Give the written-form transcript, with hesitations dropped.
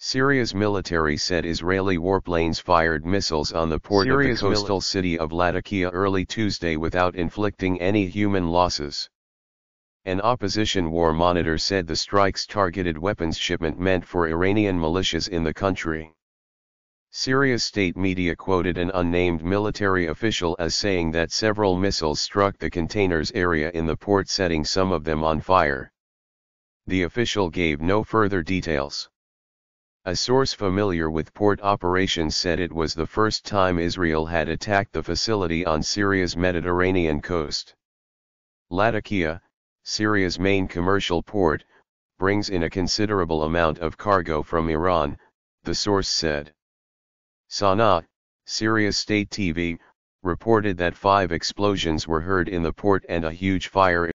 Syria's military said Israeli warplanes fired missiles on the port of the coastal city of Latakia early Tuesday without inflicting any human losses. An opposition war monitor said the strikes targeted weapons shipment meant for Iranian militias in the country. Syria's state media quoted an unnamed military official as saying that several missiles struck the containers area in the port, setting some of them on fire. The official gave no further details. A source familiar with port operations said it was the first time Israel had attacked the facility on Syria's Mediterranean coast. Latakia, Syria's main commercial port, brings in a considerable amount of cargo from Iran, the source said. Sanaa, Syria's state TV, reported that 5 explosions were heard in the port and a huge fire